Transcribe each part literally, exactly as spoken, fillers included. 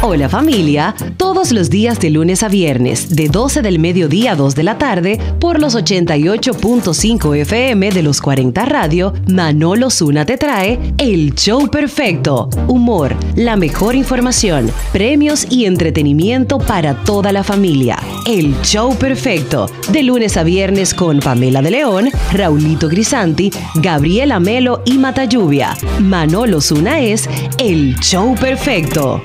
Hola familia, todos los días de lunes a viernes, de doce del mediodía a dos de la tarde, por los ochenta y ocho punto cinco F M de los cuarenta Radio, Manolo Ozuna te trae El Show Perfecto, humor, la mejor información, premios y entretenimiento para toda la familia. El Show Perfecto, de lunes a viernes con Pamela de León, Raulito Grisanti, Gabriela Melo y Mata Lluvia. Manolo Ozuna es El Show Perfecto.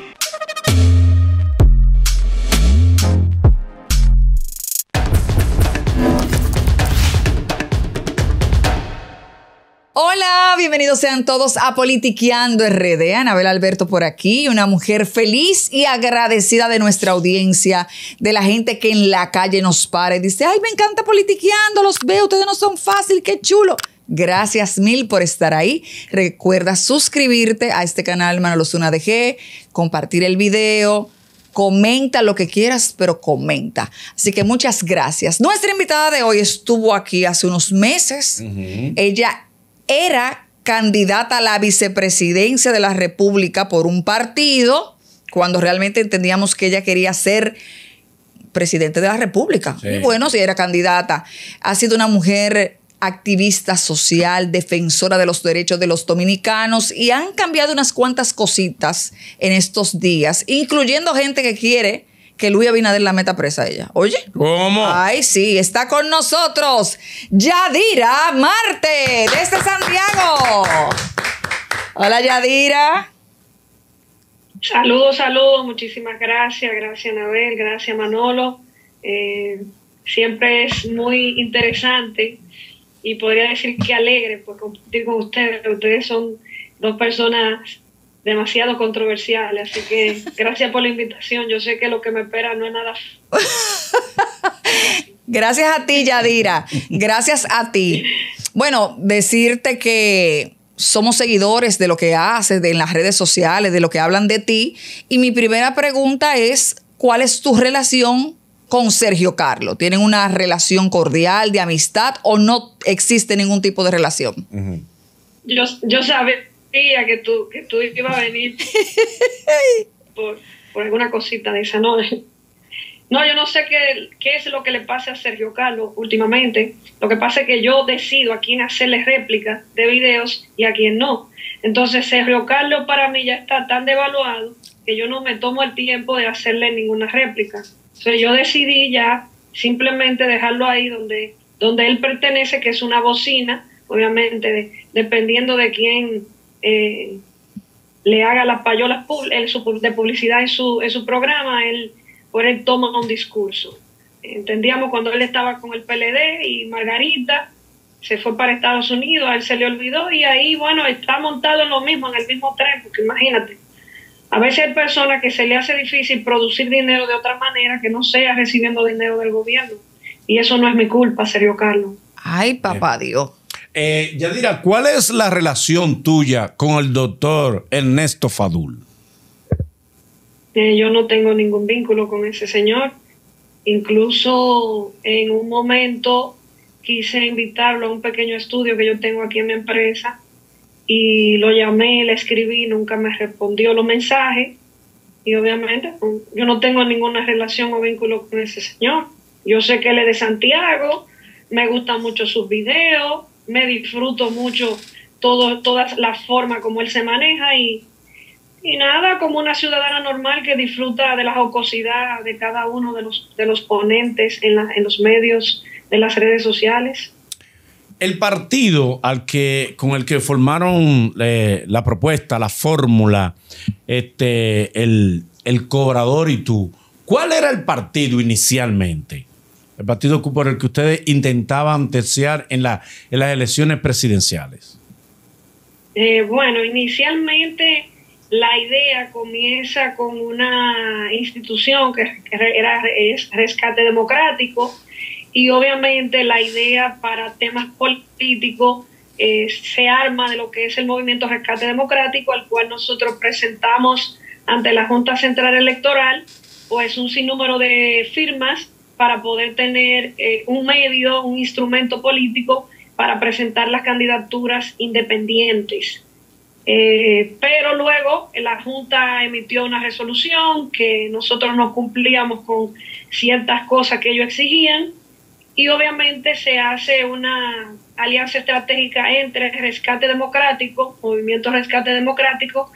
Hola, bienvenidos sean todos a Politiqueando R D. Anabel Alberto por aquí, una mujer feliz y agradecida de nuestra audiencia, de la gente que en la calle nos para y dice, ay, me encanta Politiqueando, los veo, ustedes no son fácil, qué chulo. Gracias mil por estar ahí. Recuerda suscribirte a este canal Manolo Ozuna D G, compartir el video, comenta lo que quieras, pero comenta. Así que muchas gracias. Nuestra invitada de hoy estuvo aquí hace unos meses. Uh-huh. Ella era candidata a la vicepresidencia de la República por un partido, cuando realmente entendíamos que ella quería ser presidente de la República. Sí. Y bueno, si era candidata. Ha sido una mujer activista social, defensora de los derechos de los dominicanos, y han cambiado unas cuantas cositas en estos días, incluyendo gente que quiere que Luis Abinader la meta presa a ella. Oye. ¿Cómo? Ay, sí, está con nosotros Yadira Marte, desde Santiago. Hola, Yadira. Saludos, saludos, muchísimas gracias. Gracias, Anabel, gracias, Manolo. Eh, siempre es muy interesante y podría decir que alegre por compartir con ustedes. Ustedes son dos personas demasiado controversiales, así que gracias por la invitación. Yo sé que lo que me espera no es nada. Gracias a ti, Yadira. Gracias a ti. Bueno, decirte que somos seguidores de lo que haces en las redes sociales, de lo que hablan de ti. Y mi primera pregunta es, ¿cuál es tu relación con Sergio Carlos? ¿Tienen una relación cordial, de amistad, o no existe ningún tipo de relación? Uh-huh. Yo, yo sabía que tú, que tú ibas a venir por, por alguna cosita de esa, ¿no? No, yo no sé qué, qué es lo que le pasa a Sergio Carlos últimamente. Lo que pasa es que yo decido a quién hacerle réplica de videos y a quién no. Entonces Sergio Carlos para mí ya está tan devaluado que yo no me tomo el tiempo de hacerle ninguna réplica. O sea, yo decidí ya simplemente dejarlo ahí donde, donde él pertenece, que es una bocina, obviamente, de, dependiendo de quién eh, le haga las payolas de publicidad en su, en su programa, él por él toma un discurso. Entendíamos cuando él estaba con el P L D y Margarita se fue para Estados Unidos, a él se le olvidó y ahí, bueno, está montado en lo mismo, en el mismo tren, porque imagínate. A veces hay personas que se le hace difícil producir dinero de otra manera que no sea recibiendo dinero del gobierno. Y eso no es mi culpa, Sergio Carlos. Ay, papá eh, Dios. Eh, Yadira, ¿cuál es la relación tuya con el doctor Ernesto Fadul? Eh, yo no tengo ningún vínculo con ese señor. Incluso en un momento quise invitarlo a un pequeño estudio que yo tengo aquí en mi empresa. Y lo llamé, le escribí, nunca me respondió los mensajes. Y obviamente yo no tengo ninguna relación o vínculo con ese señor. Yo sé que él es de Santiago, me gustan mucho sus videos, me disfruto mucho todo, todas las formas como él se maneja. Y, y nada, como una ciudadana normal que disfruta de la jocosidad de cada uno de los, de los ponentes en, la, en los medios, de las redes sociales. El partido al que, con el que formaron eh, la propuesta, la fórmula, este, el, el cobrador y tú, ¿cuál era el partido inicialmente? El partido por el que ustedes intentaban terciar en, la, en las elecciones presidenciales. Eh, bueno, inicialmente la idea comienza con una institución que, que era es Rescate Democrático. Y obviamente la idea para temas políticos eh, se arma de lo que es el Movimiento Rescate Democrático, al cual nosotros presentamos ante la Junta Central Electoral pues un sinnúmero de firmas para poder tener eh, un medio, un instrumento político para presentar las candidaturas independientes. Eh, pero luego la Junta emitió una resolución que nosotros no cumplíamos con ciertas cosas que ellos exigían y obviamente se hace una alianza estratégica entre Rescate Democrático, Movimiento Rescate Democrático,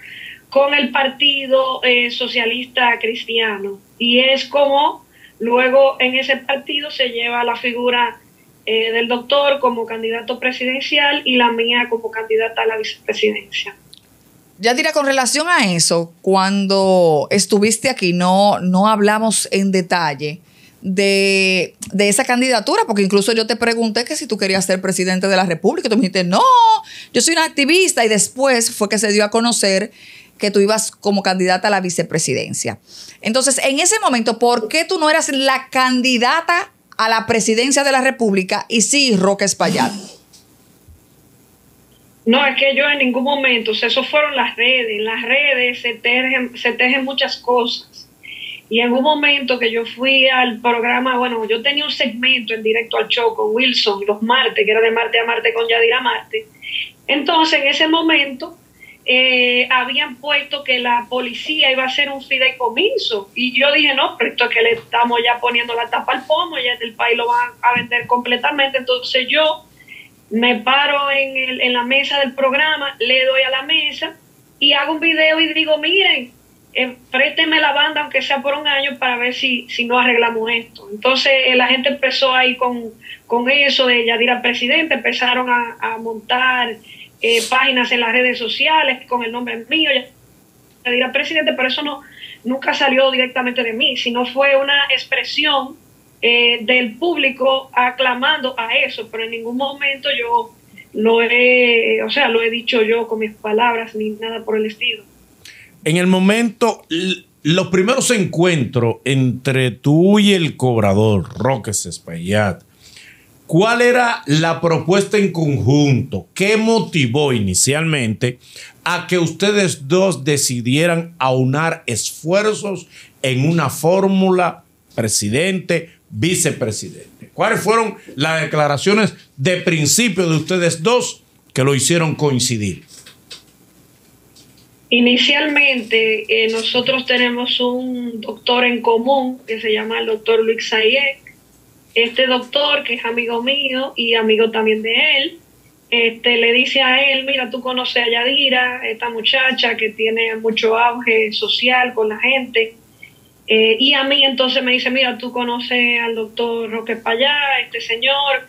con el Partido eh, Socialista Cristiano. Y es como luego en ese partido se lleva la figura Eh, del doctor como candidato presidencial y la mía como candidata a la vicepresidencia. Yadira, con relación a eso, cuando estuviste aquí no, no hablamos en detalle de, de esa candidatura, porque incluso yo te pregunté que si tú querías ser presidente de la República, y tú me dijiste, no, yo soy una activista, y después fue que se dio a conocer que tú ibas como candidata a la vicepresidencia. Entonces, en ese momento, ¿por qué tú no eras la candidata a la presidencia de la República y sí Roque Espaillat? No, es que yo en ningún momento, o sea, eso fueron las redes, en las redes se tejen, se tejen muchas cosas. Y en un momento que yo fui al programa, bueno, yo tenía un segmento en Directo al Show con Wilson los martes, que era de martes a martes con Yadira Marte. Entonces, en ese momento eh, habían puesto que la policía iba a hacer un fideicomiso y yo dije, no, pero esto es que le estamos ya poniendo la tapa al pomo, ya el país lo van a vender completamente. Entonces yo me paro en, el, en la mesa del programa, le doy a la mesa y hago un video y digo, miren, eh, présteme la banda aunque sea por un año para ver si, si no arreglamos esto. Entonces eh, la gente empezó ahí con, con eso de Yadira Presidente, empezaron a, a montar Eh, páginas en las redes sociales con el nombre mío, ya dirá presidente, pero eso no, nunca salió directamente de mí, sino fue una expresión eh, del público aclamando a eso, pero en ningún momento yo lo he, o sea, lo he dicho yo con mis palabras ni nada por el estilo. En el momento, los primeros encuentros entre tú y el cobrador, Roque Espaillat, ¿cuál era la propuesta en conjunto? ¿Qué motivó inicialmente a que ustedes dos decidieran aunar esfuerzos en una fórmula presidente-vicepresidente? ¿Cuáles fueron las declaraciones de principio de ustedes dos que lo hicieron coincidir? Inicialmente eh, nosotros tenemos un doctor en común que se llama el doctor Luis Zayet. Este doctor, que es amigo mío y amigo también de él, este, le dice a él, mira, tú conoces a Yadira, esta muchacha que tiene mucho auge social con la gente. Eh, y a mí entonces me dice, mira, tú conoces al doctor Roque Espaillat, este señor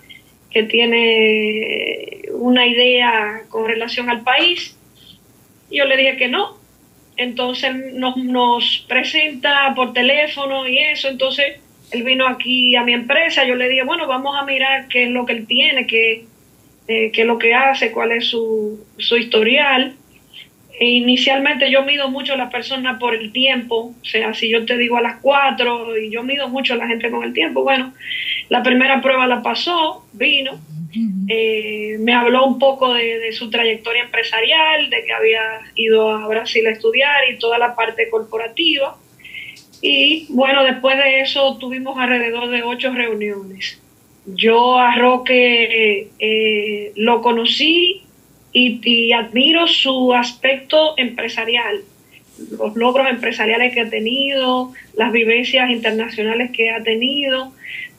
que tiene una idea con relación al país. Y yo le dije que no. Entonces nos, nos presenta por teléfono y eso, entonces él vino aquí a mi empresa, yo le dije, bueno, vamos a mirar qué es lo que él tiene, qué, eh, qué es lo que hace, cuál es su, su historial. E inicialmente yo mido mucho a la persona por el tiempo, o sea, si yo te digo a las cuatro, y yo mido mucho a la gente con el tiempo. Bueno, la primera prueba la pasó, vino, eh, me habló un poco de, de su trayectoria empresarial, de que había ido a Brasil a estudiar y toda la parte corporativa. Y bueno, después de eso tuvimos alrededor de ocho reuniones. Yo a Roque eh, eh, lo conocí y, y admiro su aspecto empresarial, los logros empresariales que ha tenido, las vivencias internacionales que ha tenido,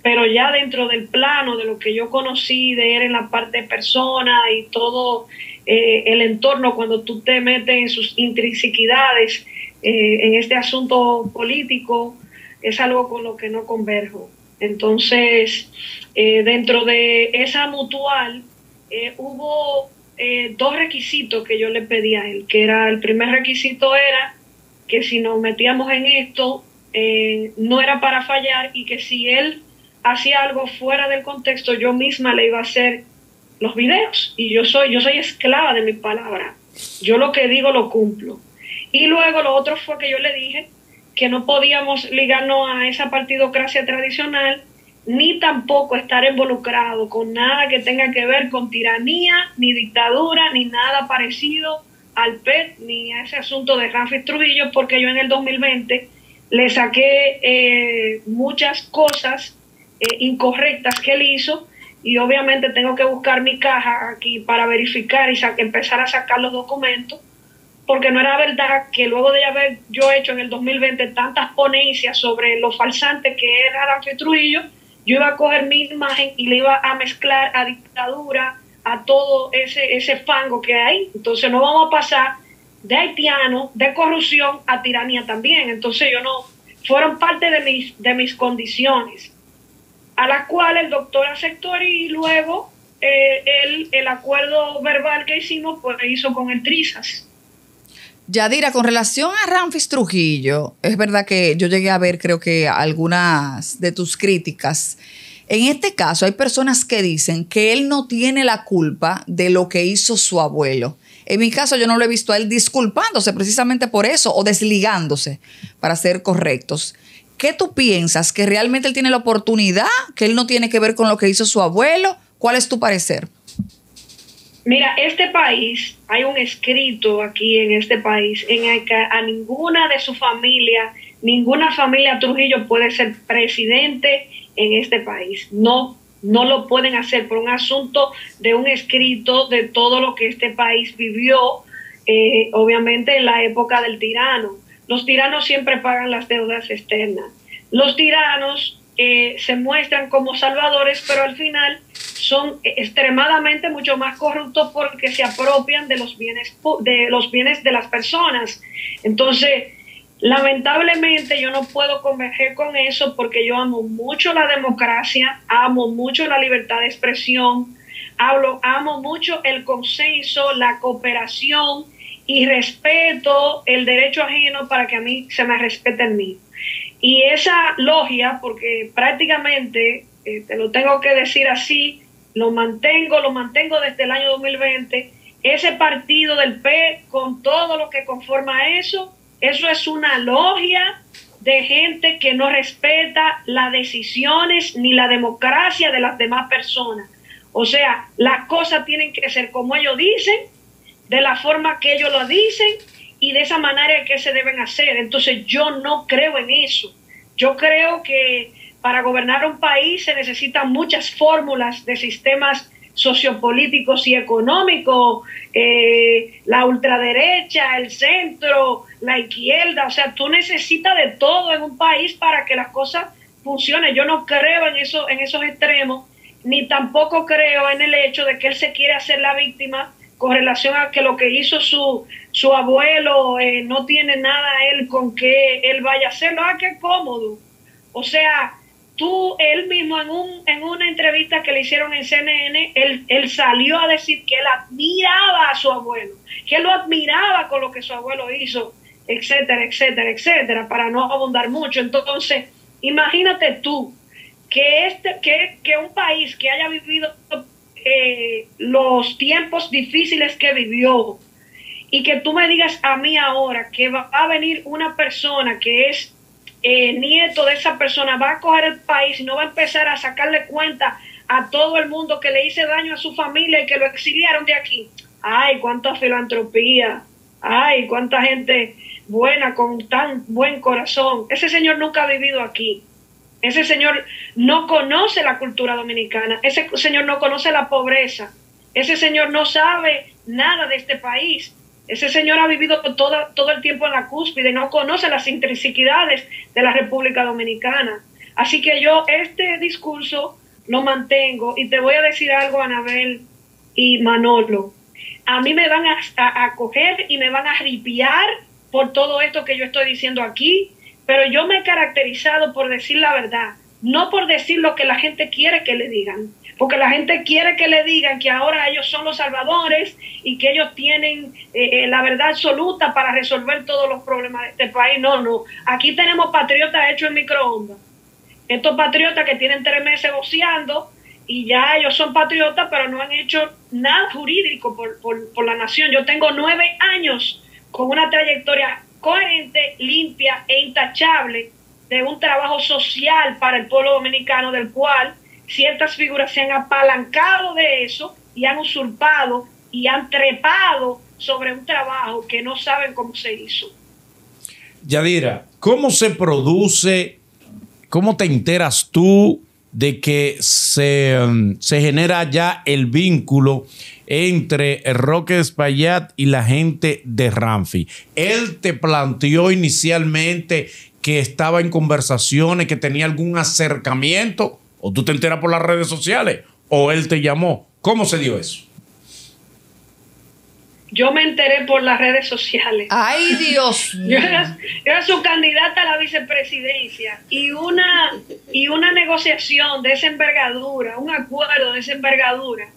pero ya dentro del plano de lo que yo conocí de él en la parte persona y todo eh, el entorno, cuando tú te metes en sus intrinsicidades, Eh, en este asunto político, es algo con lo que no converjo. Entonces, eh, dentro de esa mutual eh, hubo eh, dos requisitos que yo le pedí a él, que era, el primer requisito era que si nos metíamos en esto eh, no era para fallar, y que si él hacía algo fuera del contexto, yo misma le iba a hacer los videos, y yo soy, yo soy esclava de mi palabra, yo lo que digo lo cumplo. Y luego lo otro fue que yo le dije que no podíamos ligarnos a esa partidocracia tradicional, ni tampoco estar involucrado con nada que tenga que ver con tiranía, ni dictadura, ni nada parecido al P E P, ni a ese asunto de Ramfis Trujillo, porque yo en el dos mil veinte le saqué eh, muchas cosas eh, incorrectas que él hizo, y obviamente tengo que buscar mi caja aquí para verificar y empezar a sacar los documentos porque no era verdad que luego de haber yo hecho en el dos mil veinte tantas ponencias sobre los falsantes que era Ramfis Trujillo, yo iba a coger mi imagen y le iba a mezclar a dictadura, a todo ese, ese fango que hay. Entonces no vamos a pasar de haitiano, de corrupción a tiranía también. Entonces yo no, fueron parte de mis, de mis condiciones, a las cuales el doctor aceptó, y luego eh, el, el acuerdo verbal que hicimos, pues hizo con el Trizas. Yadira, con relación a Ramfis Trujillo, es verdad que yo llegué a ver, creo que algunas de tus críticas. En este caso hay personas que dicen que él no tiene la culpa de lo que hizo su abuelo. En mi caso yo no lo he visto a él disculpándose precisamente por eso, o desligándose, para ser correctos. ¿Qué tú piensas? ¿Que realmente él tiene la oportunidad? ¿Que él no tiene que ver con lo que hizo su abuelo? ¿Cuál es tu parecer? Mira, este país, hay un escrito aquí en este país en el que a ninguna de su familia, ninguna familia Trujillo puede ser presidente en este país. No, no lo pueden hacer por un asunto de un escrito de todo lo que este país vivió, eh, obviamente en la época del tirano. Los tiranos siempre pagan las deudas externas. Los tiranos eh, se muestran como salvadores, pero al final son extremadamente mucho más corruptos porque se apropian de los bienes de los bienes de las personas. Entonces, lamentablemente yo no puedo converger con eso, porque yo amo mucho la democracia, amo mucho la libertad de expresión, hablo, amo mucho el consenso, la cooperación, y respeto el derecho ajeno para que a mí se me respete el mío. Y esa logia, porque prácticamente, eh, te lo tengo que decir así, lo mantengo, lo mantengo desde el año dos mil veinte, ese partido del P E P con todo lo que conforma eso, eso es una logia de gente que no respeta las decisiones ni la democracia de las demás personas. O sea, las cosas tienen que ser como ellos dicen, de la forma que ellos lo dicen y de esa manera que se deben hacer. Entonces yo no creo en eso. Yo creo que para gobernar un país se necesitan muchas fórmulas de sistemas sociopolíticos y económicos, eh, la ultraderecha, el centro, la izquierda, o sea, tú necesitas de todo en un país para que las cosas funcionen. Yo no creo en eso, en esos extremos, ni tampoco creo en el hecho de que él se quiere hacer la víctima con relación a que lo que hizo su, su abuelo eh, no tiene nada él con que él vaya a hacerlo. Ah, qué cómodo. O sea, tú, él mismo en, un, en una entrevista que le hicieron en C N N, él, él salió a decir que él admiraba a su abuelo, que él lo admiraba con lo que su abuelo hizo, etcétera, etcétera, etcétera, para no abundar mucho. Entonces, imagínate tú que, este, que, que un país que haya vivido eh, los tiempos difíciles que vivió, y que tú me digas a mí ahora que va a venir una persona que es Eh, nieto de esa persona, va a coger el país y no va a empezar a sacarle cuenta a todo el mundo que le hice daño a su familia y que lo exiliaron de aquí. Ay, cuánta filantropía, ay, cuánta gente buena con tan buen corazón. Ese señor nunca ha vivido aquí, ese señor no conoce la cultura dominicana, ese señor no conoce la pobreza, ese señor no sabe nada de este país. Ese señor ha vivido todo, todo el tiempo en la cúspide, no conoce las intrinsicidades de la República Dominicana. Así que yo este discurso lo mantengo, y te voy a decir algo, Anabel y Manolo. A mí me van a, a, a coger y me van a ripiar por todo esto que yo estoy diciendo aquí, pero yo me he caracterizado por decir la verdad, no por decir lo que la gente quiere que le digan. Porque la gente quiere que le digan que ahora ellos son los salvadores y que ellos tienen eh, la verdad absoluta para resolver todos los problemas de este país. No, no. Aquí tenemos patriotas hechos en microondas. Estos patriotas que tienen tres meses boceando y ya ellos son patriotas, pero no han hecho nada jurídico por, por, por la nación. Yo tengo nueve años con una trayectoria coherente, limpia e intachable de un trabajo social para el pueblo dominicano, del cual ciertas figuras se han apalancado de eso y han usurpado y han trepado sobre un trabajo que no saben cómo se hizo. Yadira, ¿cómo se produce, cómo te enteras tú de que se, se genera ya el vínculo entre Roque Espaillat y la gente de Ramfis. Él te planteó inicialmente que estaba en conversaciones, que tenía algún acercamiento, o tú te enteras por las redes sociales, o él te llamó. ¿Cómo se dio eso? Yo me enteré por las redes sociales. ¡Ay, Dios! Yo era, yo era su candidata a la vicepresidencia y una, y una negociación de esa envergadura, un acuerdo de esa envergadura.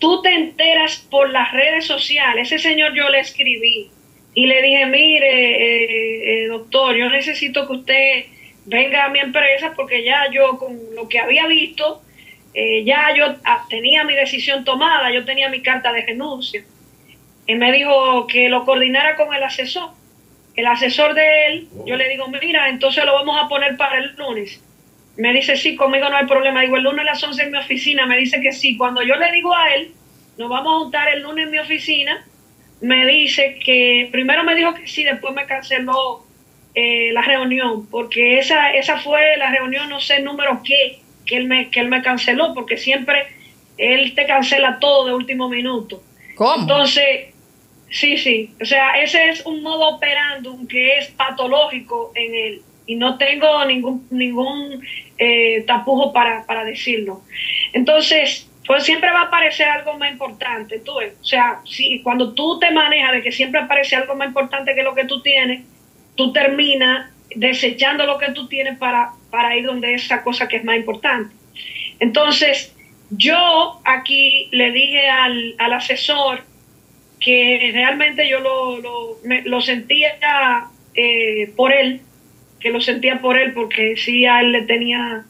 Tú te enteras por las redes sociales. Ese señor yo le escribí y le dije, mire, eh, eh, doctor, yo necesito que usted venga a mi empresa porque ya yo con lo que había visto, eh, ya yo tenía mi decisión tomada, yo tenía mi carta de renuncia. Y me dijo que lo coordinara con el asesor. El asesor de él, yo le digo, mira, entonces lo vamos a poner para el lunes. Me dice, sí, conmigo no hay problema. Digo, el lunes a las once en mi oficina. Me dice que sí. Cuando yo le digo a él, nos vamos a juntar el lunes en mi oficina, me dice que, primero me dijo que sí, después me canceló eh, la reunión, porque esa, esa fue la reunión, no sé el número qué, que él me, que él me canceló, porque siempre él te cancela todo de último minuto. ¿Cómo? Entonces... Sí, sí. O sea, ese es un modo operandum que es patológico en él. Y no tengo ningún ningún eh, tapujo para, para decirlo. Entonces, pues siempre va a aparecer algo más importante. Tú ves. O sea, sí, cuando tú te manejas de que siempre aparece algo más importante que lo que tú tienes, tú terminas desechando lo que tú tienes para, para ir donde esa cosa que es más importante. Entonces, yo aquí le dije al, al asesor que realmente yo lo, lo, me, lo sentía eh, por él, que lo sentía por él, porque sí a él le tenía,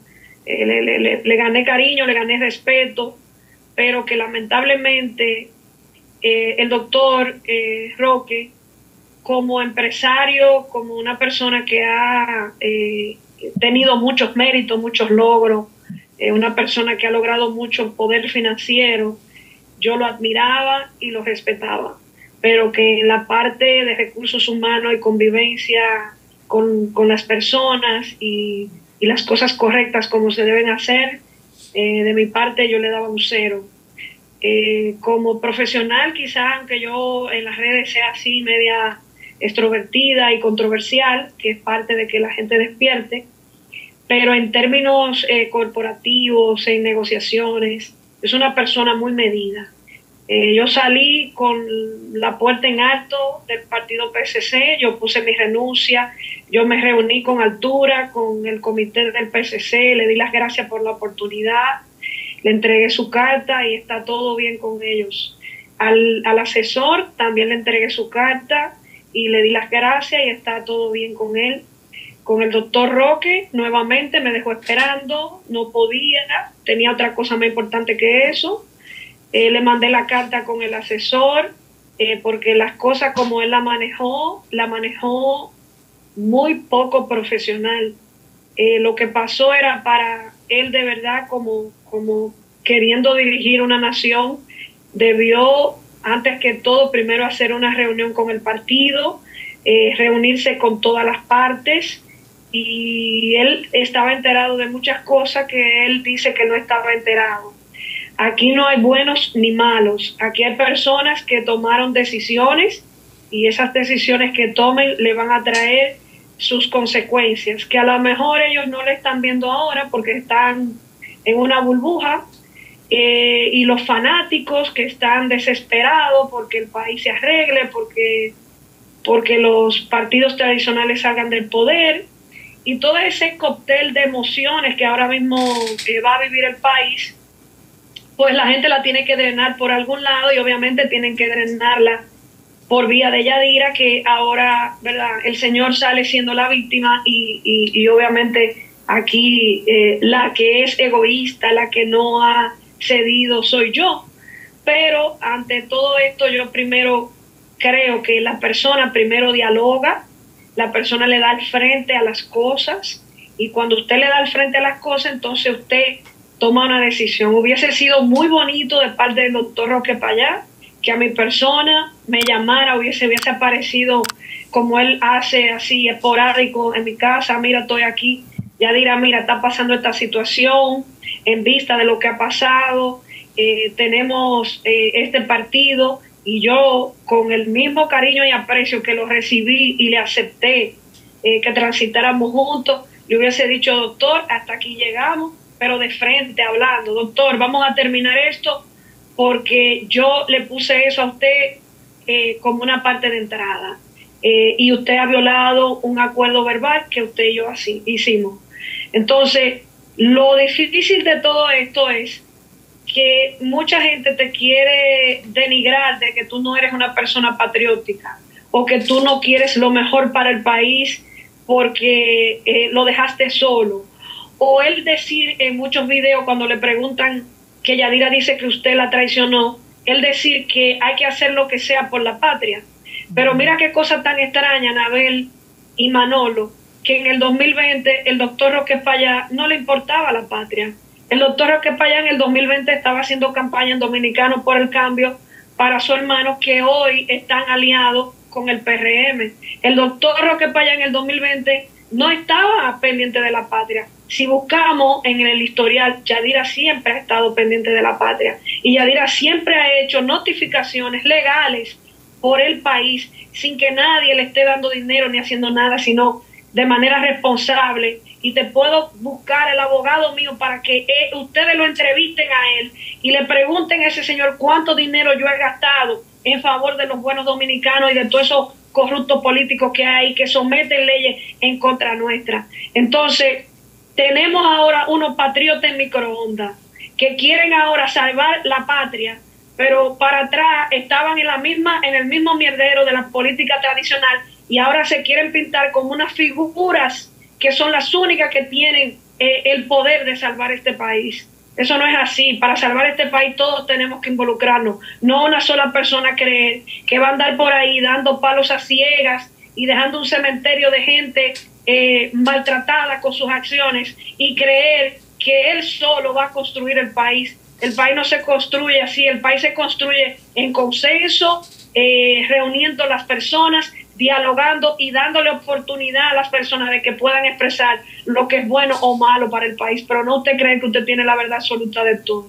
eh, le, le, le, le gané cariño, le gané respeto, pero que lamentablemente eh, el doctor eh, Roque, como empresario, como una persona que ha eh, tenido muchos méritos, muchos logros, eh, una persona que ha logrado mucho poder financiero, yo lo admiraba y lo respetaba, pero que en la parte de recursos humanos y convivencia con, con las personas y, y las cosas correctas como se deben hacer, eh, de mi parte yo le daba un cero. Eh, como profesional, quizás, aunque yo en las redes sea así media extrovertida y controversial, que es parte de que la gente despierte, pero en términos eh, corporativos, en negociaciones, es una persona muy medida. Eh, yo salí con la puerta en alto del partido P C C, yo puse mi renuncia, yo me reuní con altura, con el comité del P C C, le di las gracias por la oportunidad, le entregué su carta y está todo bien con ellos. Al, al asesor también le entregué su carta y le di las gracias y está todo bien con él. Con el doctor Roque, nuevamente me dejó esperando, no podía, tenía otra cosa más importante que eso. Eh, le mandé la carta con el asesor, eh, porque las cosas como él la manejó, la manejó muy poco profesional. Eh, lo que pasó era para él de verdad como, como queriendo dirigir una nación, debió antes que todo primero hacer una reunión con el partido, eh, reunirse con todas las partes. Y él estaba enterado de muchas cosas que él dice que no estaba enterado. Aquí no hay buenos ni malos. Aquí hay personas que tomaron decisiones y esas decisiones que tomen le van a traer sus consecuencias, que a lo mejor ellos no le están viendo ahora porque están en una burbuja. Eh, y los fanáticos que están desesperados porque el país se arregle, porque, porque los partidos tradicionales salgan del poder. Y todo ese cóctel de emociones que ahora mismo eh, va a vivir el país, pues la gente la tiene que drenar por algún lado y obviamente tienen que drenarla por vía de Yadira, que ahora, ¿verdad? El señor sale siendo la víctima y, y, y obviamente aquí eh, la que es egoísta, la que no ha cedido soy yo. Pero ante todo esto yo primero creo que la persona primero dialoga, la persona le da al frente a las cosas y cuando usted le da al frente a las cosas, entonces usted toma una decisión. Hubiese sido muy bonito de parte del doctor Roque Espaillat que a mi persona me llamara, hubiese, hubiese aparecido como él hace así esporádico en mi casa, mira, estoy aquí. ya dirá, mira, está pasando esta situación en vista de lo que ha pasado, eh, tenemos eh, este partido, y yo con el mismo cariño y aprecio que lo recibí y le acepté eh, que transitáramos juntos, le hubiese dicho, doctor, hasta aquí llegamos, pero de frente hablando, doctor, vamos a terminar esto porque yo le puse eso a usted eh, como una parte de entrada. Eh, y usted ha violado un acuerdo verbal que usted y yo así hicimos. Entonces, lo difícil de todo esto es que mucha gente te quiere denigrar de que tú no eres una persona patriótica o que tú no quieres lo mejor para el país porque eh, lo dejaste solo. O él decir en muchos videos cuando le preguntan que Yadira dice que usted la traicionó, él decir que hay que hacer lo que sea por la patria. Pero mira qué cosa tan extraña, Anabel y Manolo, que en el dos mil veinte el doctor Roque Espaillat no le importaba la patria. El doctor Roque Espaillat en el dos mil veinte estaba haciendo campaña en Dominicanos por el Cambio para su hermano, que hoy están aliados con el P R M. El doctor Roque Espaillat en el dos mil veinte no estaba pendiente de la patria. Si buscamos en el historial, Yadira siempre ha estado pendiente de la patria. Y Yadira siempre ha hecho notificaciones legales por el país, sin que nadie le esté dando dinero ni haciendo nada, sino de manera responsable. Y te puedo buscar el abogado mío para que eh, ustedes lo entrevisten a él y le pregunten a ese señor cuánto dinero yo he gastado en favor de los buenos dominicanos y de todos esos corruptos políticos que hay, que someten leyes en contra nuestra. Entonces, tenemos ahora unos patriotas en microondas que quieren ahora salvar la patria, pero para atrás estaban en la misma, en el mismo mierdero de la política tradicional, y ahora se quieren pintar como unas figuras que son las únicas que tienen eh, el poder de salvar este país. Eso no es así. Para salvar este país todos tenemos que involucrarnos. No una sola persona cree que va a andar por ahí dando palos a ciegas y dejando un cementerio de gente eh, maltratada con sus acciones y creer que él solo va a construir el país. El país no se construye así, el país se construye en consenso, eh, reuniendo a las personas, dialogando y dándole oportunidad a las personas de que puedan expresar lo que es bueno o malo para el país. Pero no usted cree que usted tiene la verdad absoluta de todo.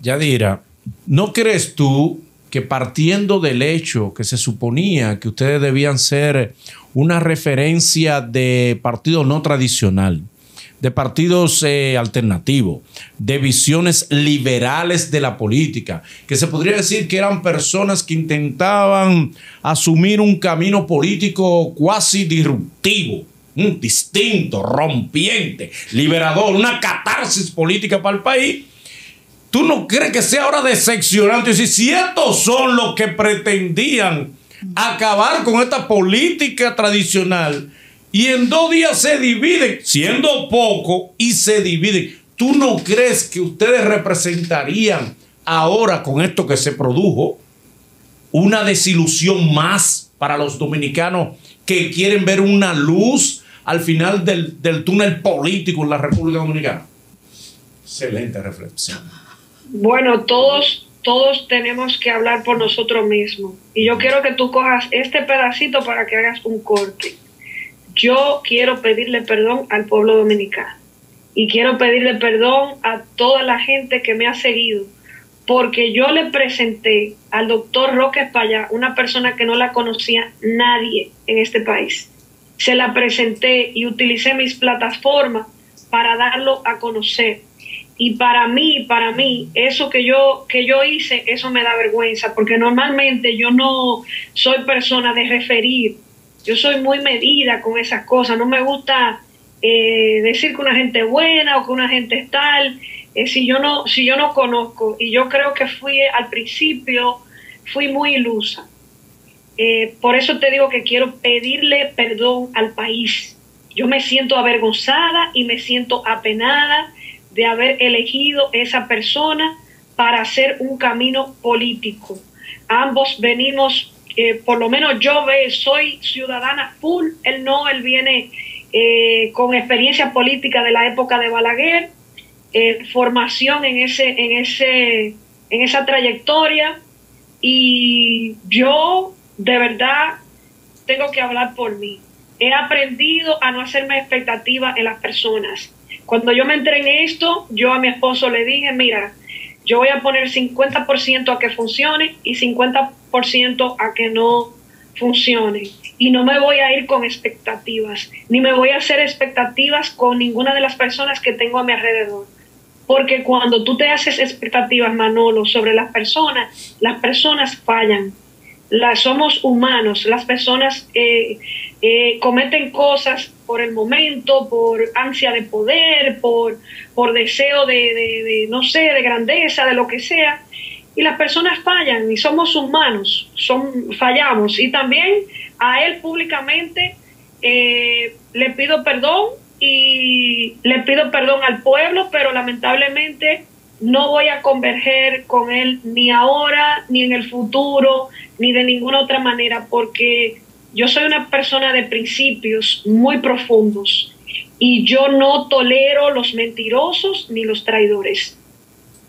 Yadira, ¿no crees tú que partiendo del hecho que se suponía que ustedes debían ser una referencia de partido no tradicional, de partidos eh, alternativos, de visiones liberales de la política, que se podría decir que eran personas que intentaban asumir un camino político cuasi disruptivo, un distinto, rompiente, liberador, una catarsis política para el país? ¿Tú no crees que sea ahora decepcionante decir si estos son los que pretendían acabar con esta política tradicional? Y en dos días se dividen, siendo poco, y se dividen. ¿Tú no crees que ustedes representarían ahora, con esto que se produjo, una desilusión más para los dominicanos que quieren ver una luz al final del, del túnel político en la República Dominicana? Excelente reflexión. Bueno, todos, todos tenemos que hablar por nosotros mismos. Y yo quiero que tú cojas este pedacito para que hagas un corte. Yo quiero pedirle perdón al pueblo dominicano y quiero pedirle perdón a toda la gente que me ha seguido, porque yo le presenté al doctor Roque Espaillat, una persona que no la conocía nadie en este país. Se la presenté y utilicé mis plataformas para darlo a conocer. Y para mí, para mí, eso que yo, que yo hice, eso me da vergüenza, porque normalmente yo no soy persona de referir. Yo soy muy medida con esas cosas. No me gusta eh, decir que una gente es buena o que una gente es tal. Eh, si, yo no, si yo no conozco, y yo creo que fui al principio, fui muy ilusa. Eh, por eso te digo que quiero pedirle perdón al país. Yo me siento avergonzada y me siento apenada de haber elegido esa persona para hacer un camino político. Ambos venimos... Eh, por lo menos yo ve, soy ciudadana full, él no, él viene eh, con experiencia política de la época de Balaguer, eh, formación en ese, en ese, en esa trayectoria, y yo de verdad tengo que hablar por mí. he aprendido a no hacerme expectativas en las personas. Cuando yo me entré en esto, yo a mi esposo le dije, mira, yo voy a poner cincuenta por ciento a que funcione y cincuenta por ciento a que no funcione. Y no me voy a ir con expectativas, ni me voy a hacer expectativas con ninguna de las personas que tengo a mi alrededor. Porque cuando tú te haces expectativas, Manolo, sobre las personas, las personas fallan. Las, somos humanos, las personas eh, eh, cometen cosas por el momento, por ansia de poder, por, por deseo de, de, de, no sé, de grandeza, de lo que sea. Y las personas fallan y somos humanos, son, fallamos. Y también a él públicamente eh, le pido perdón y le pido perdón al pueblo, pero lamentablemente no voy a converger con él ni ahora, ni en el futuro, ni de ninguna otra manera, porque yo soy una persona de principios muy profundos y yo no tolero los mentirosos ni los traidores.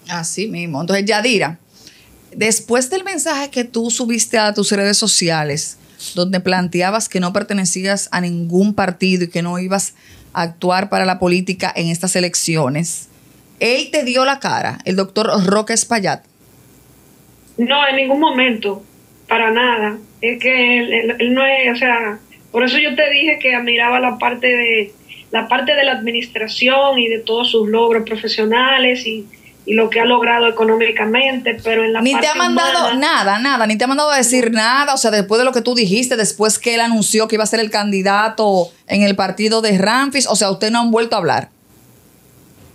Así mismo. Entonces, Yadira, después del mensaje que tú subiste a tus redes sociales, donde planteabas que no pertenecías a ningún partido y que no ibas a actuar para la política en estas elecciones, él te dio la cara, el doctor Roque Espaillat. No, en ningún momento, para nada. Es que él, él, él no es, o sea, por eso yo te dije que admiraba la parte de la parte de la administración y de todos sus logros profesionales y, y lo que ha logrado económicamente, pero en la parte humana... Ni te ha mandado nada, nada, ni te ha mandado a decir nada, o sea, después de lo que tú dijiste, después que él anunció que iba a ser el candidato en el partido de Ramfis, o sea, ustedes no han vuelto a hablar.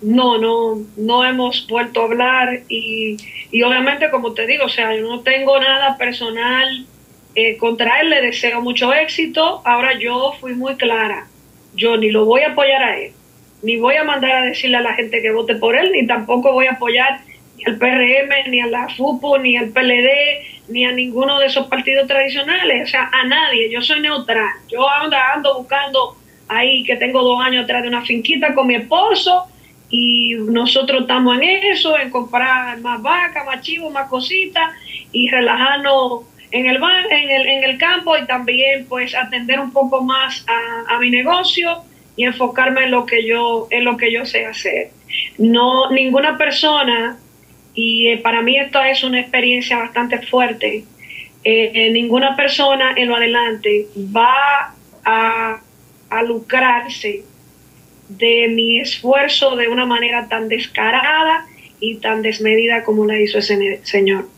No, no, no hemos vuelto a hablar y, y obviamente, como te digo, o sea, yo no tengo nada personal eh, contra él, le deseo mucho éxito. Ahora yo fui muy clara, yo ni lo voy a apoyar a él, ni voy a mandar a decirle a la gente que vote por él, ni tampoco voy a apoyar ni al P R M, ni a la FUPU, ni al P L D, ni a ninguno de esos partidos tradicionales, o sea, a nadie. Yo soy neutral, yo ando, ando buscando ahí que tengo dos años atrás de una finquita con mi esposo, y nosotros estamos en eso, en comprar más vacas, más chivos, más cositas y relajarnos en el, en el, en el campo y también pues atender un poco más a, a mi negocio y enfocarme en lo que yo en lo que yo sé hacer. No, ninguna persona, y eh, para mí esta es una experiencia bastante fuerte, eh, eh, ninguna persona en lo adelante va a, a lucrarse de mi esfuerzo de una manera tan descarada y tan desmedida como la hizo ese señor.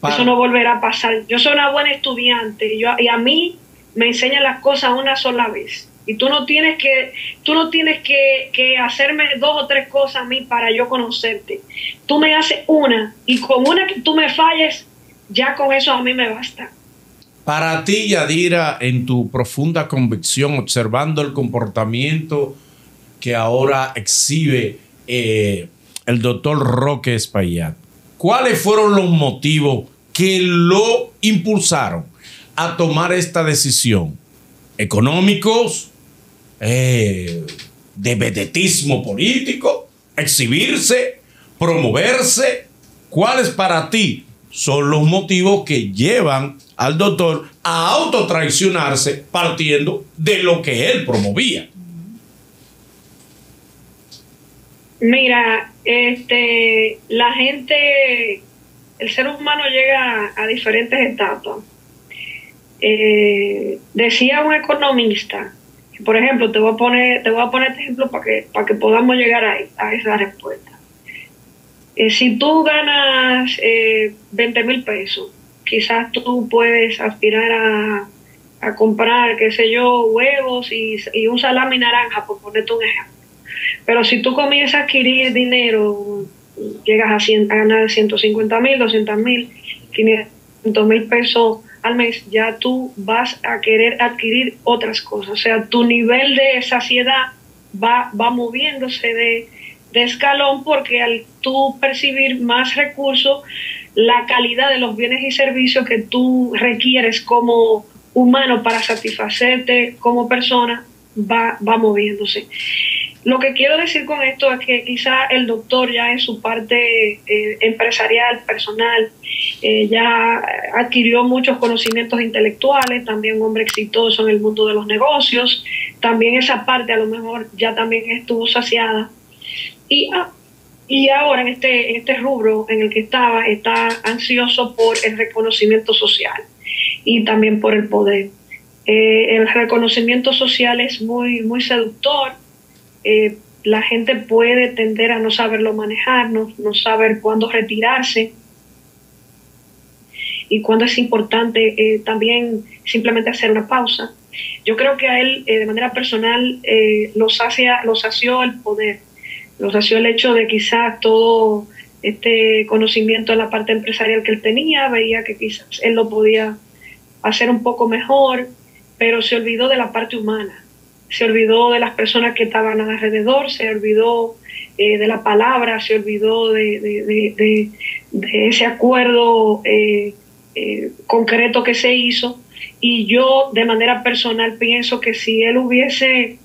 Para. Eso no volverá a pasar. Yo soy una buena estudiante yo, y a mí me enseñan las cosas una sola vez. Y tú no tienes que tú no tienes que, que hacerme dos o tres cosas a mí para yo conocerte. Tú me haces una y con una que tú me falles, ya con eso a mí me basta. Para ti, Yadira, en tu profunda convicción, observando el comportamiento que ahora exhibe eh, el doctor Roque Espaillat, ¿cuáles fueron los motivos que lo impulsaron a tomar esta decisión? ¿Económicos? Eh, ¿De vedetismo político? ¿Exhibirse? ¿Promoverse? ¿Cuáles para ti son los motivos que llevan al doctor a autotraicionarse partiendo de lo que él promovía? Mira, este, la gente, el ser humano llega a diferentes etapas. Eh, decía un economista, por ejemplo, te voy a poner, te voy a poner este ejemplo para que, para que podamos llegar a, a esa respuesta. Eh, si tú ganas eh, veinte mil pesos, quizás tú puedes aspirar a, a comprar, qué sé yo, huevos y, y un salami naranja, por ponerte un ejemplo. Pero si tú comienzas a adquirir dinero, llegas a, cien, a ganar ciento cincuenta mil, doscientos mil, quinientos mil pesos al mes, ya tú vas a querer adquirir otras cosas. O sea, tu nivel de saciedad va, va moviéndose de, de escalón, porque al tú percibir más recursos, la calidad de los bienes y servicios que tú requieres como humano para satisfacerte como persona va, va moviéndose. Lo que quiero decir con esto es que quizá el doctor ya en su parte eh, empresarial, personal, eh, ya adquirió muchos conocimientos intelectuales, también un hombre exitoso en el mundo de los negocios, también esa parte a lo mejor ya también estuvo saciada. Y, ah, y ahora en este, en este rubro en el que estaba, está ansioso por el reconocimiento social y también por el poder. Eh, el reconocimiento social es muy, muy seductor. Eh, la gente puede tender a no saberlo manejar, no, no saber cuándo retirarse y cuándo es importante eh, también simplemente hacer una pausa. Yo creo que a él eh, de manera personal eh, lo sacia, lo sació el poder, lo sació el hecho de quizás todo este conocimiento en la parte empresarial que él tenía, veía que quizás él lo podía hacer un poco mejor, pero se olvidó de la parte humana. Se olvidó de las personas que estaban alrededor, se olvidó eh, de la palabra, se olvidó de, de, de, de, de ese acuerdo eh, eh, concreto que se hizo. Y yo, de manera personal, pienso que si él hubiese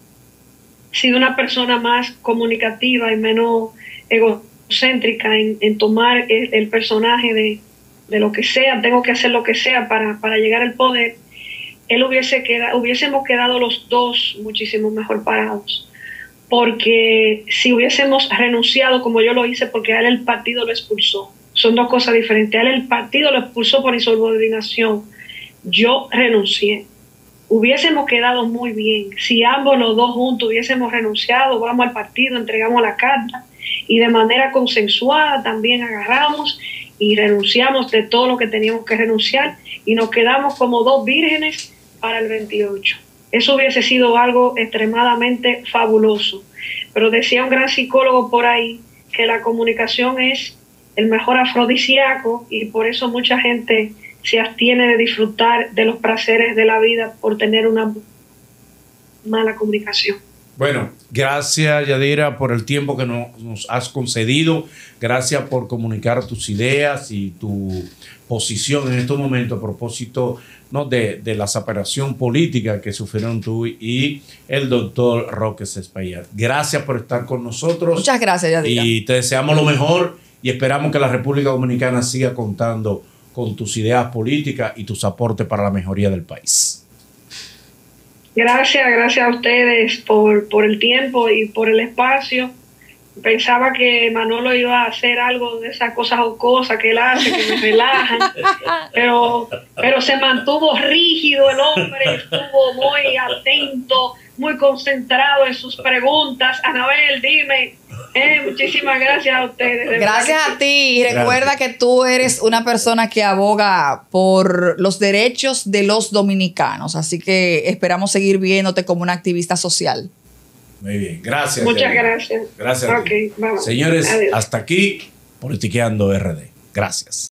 sido una persona más comunicativa y menos egocéntrica en, en tomar el, el personaje de, de lo que sea, tengo que hacer lo que sea para, para llegar al poder, él hubiese quedado, hubiésemos quedado los dos muchísimo mejor parados, porque si hubiésemos renunciado como yo lo hice, porque a él el partido lo expulsó, son dos cosas diferentes. A él el partido lo expulsó por insubordinación, yo renuncié. Hubiésemos quedado muy bien si ambos los dos juntos hubiésemos renunciado, vamos al partido, entregamos la carta y de manera consensuada también agarramos y renunciamos de todo lo que teníamos que renunciar y nos quedamos como dos vírgenes para el veintiocho. Eso hubiese sido algo extremadamente fabuloso. Pero decía un gran psicólogo por ahí que la comunicación es el mejor afrodisíaco y por eso mucha gente se abstiene de disfrutar de los placeres de la vida por tener una mala comunicación. Bueno, gracias Yadira por el tiempo que nos, nos has concedido. Gracias por comunicar tus ideas y tu posición en estos momentos a propósito, ¿no?, de, de la separación política que sufrieron tú y el doctor Roque Espaillat. Gracias por estar con nosotros. Muchas gracias, Yadira. Y te deseamos lo mejor y esperamos que la República Dominicana siga contando con tus ideas políticas y tus aportes para la mejoría del país. Gracias, gracias a ustedes por, por el tiempo y por el espacio. Pensaba que Manolo iba a hacer algo de esas cosas jocosas que él hace, que me relajan, pero, pero se mantuvo rígido el hombre, estuvo muy atento, muy concentrado en sus preguntas. Anabel, dime. Eh, muchísimas gracias a ustedes. Gracias a ti. Y recuerda gracias. que tú eres una persona que aboga por los derechos de los dominicanos. Así que esperamos seguir viéndote como una activista social. Muy bien. Gracias. Muchas Yadira. gracias. Gracias. Okay, vamos. Señores, adiós. Hasta aquí Politiqueando R D. Gracias.